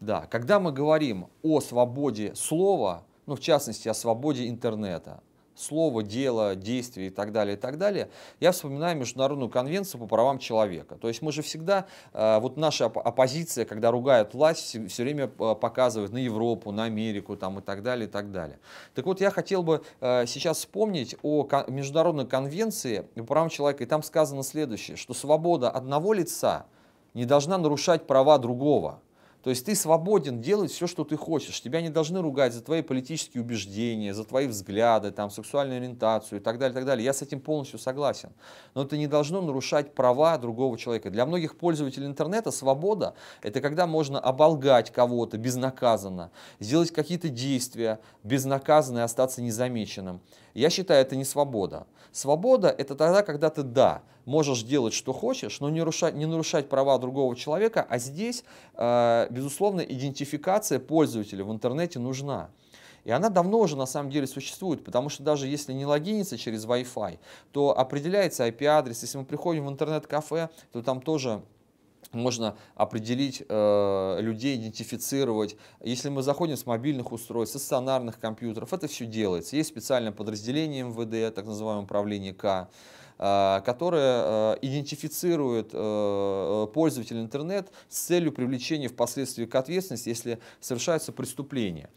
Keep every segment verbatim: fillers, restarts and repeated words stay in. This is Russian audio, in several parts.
Да, когда мы говорим о свободе слова, ну, в частности, о свободе интернета, слово, дело, действие и так далее, и так далее, я вспоминаю Международную конвенцию по правам человека. То есть мы же всегда, вот наша оппозиция, когда ругают власть, все время показывает на Европу, на Америку там, и так далее, и так далее. Так вот, я хотел бы сейчас вспомнить о Международной конвенции по правам человека, и там сказано следующее, что свобода одного лица не должна нарушать права другого. То есть ты свободен делать все, что ты хочешь. Тебя не должны ругать за твои политические убеждения, за твои взгляды, там, сексуальную ориентацию и так далее, и так далее. Я с этим полностью согласен. Но это не должно нарушать права другого человека. Для многих пользователей интернета свобода – это когда можно оболгать кого-то безнаказанно, сделать какие-то действия безнаказанно и остаться незамеченным. Я считаю, это не свобода. Свобода – это тогда, когда ты, да, можешь делать, что хочешь, но не нарушать, не нарушать права другого человека, а здесь… Э, безусловно, идентификация пользователя в интернете нужна. И она давно уже на самом деле существует, потому что даже если не логиниться через Wi-Fi, то определяется ай пи адрес. Если мы приходим в интернет-кафе, то там тоже можно определить э, людей, идентифицировать. Если мы заходим с мобильных устройств, с стационарных компьютеров, это все делается. Есть специальное подразделение эм вэ дэ, так называемое управление К, которая идентифицирует пользователя интернет с целью привлечения впоследствии к ответственности, если совершаются преступления.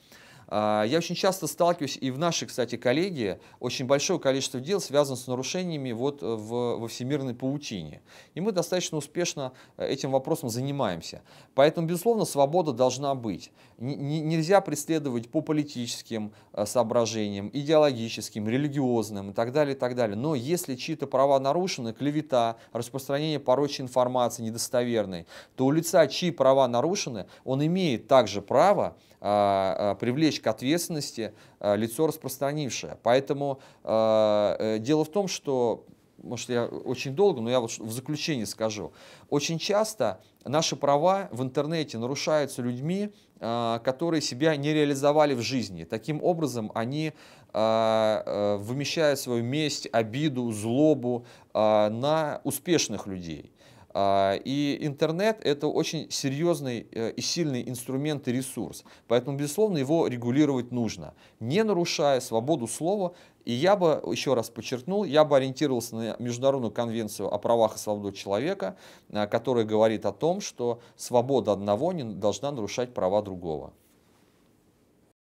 Я очень часто сталкиваюсь, и в нашей, кстати, коллегии очень большое количество дел связано с нарушениями вот в, во всемирной паутине. И мы достаточно успешно этим вопросом занимаемся. Поэтому, безусловно, свобода должна быть. Н- нельзя преследовать по политическим соображениям, идеологическим, религиозным и так далее, и так далее. Но если чьи-то права нарушены, клевета, распространение порочной информации недостоверной, то у лица, чьи права нарушены, он имеет также право привлечь к ответственности лицо распространившее. Поэтому э, дело в том, что, может, я очень долго, но я вот в заключение скажу, очень часто наши права в интернете нарушаются людьми, э, которые себя не реализовали в жизни. Таким образом, они э, вымещают свою месть, обиду, злобу э, на успешных людей. И интернет – это очень серьезный и сильный инструмент и ресурс, поэтому, безусловно, его регулировать нужно, не нарушая свободу слова. И я бы, еще раз подчеркнул, я бы ориентировался на Международную конвенцию о правах и свободах человека, которая говорит о том, что свобода одного не должна нарушать права другого.